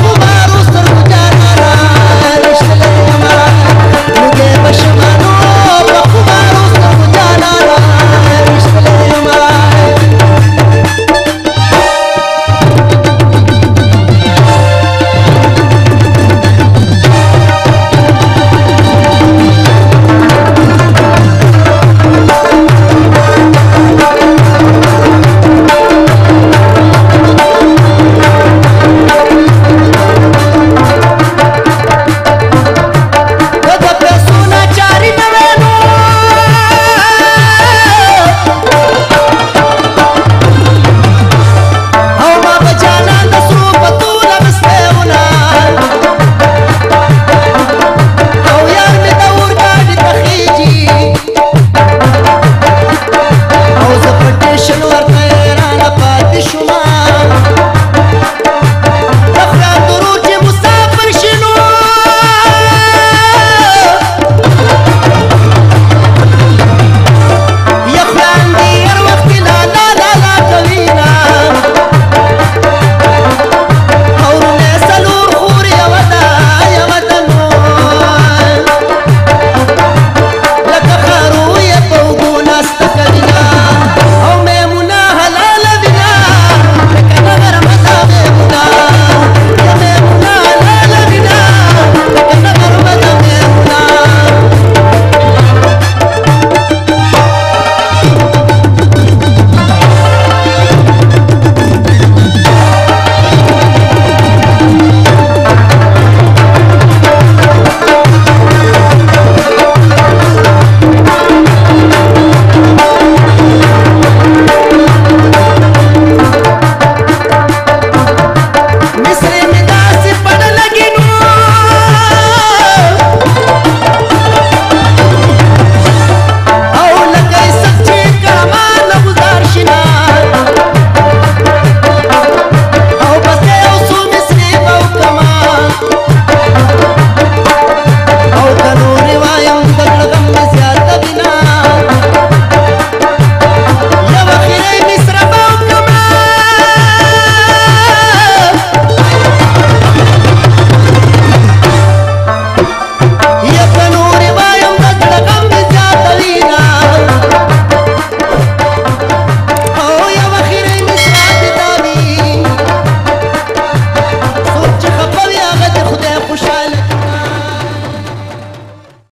chamando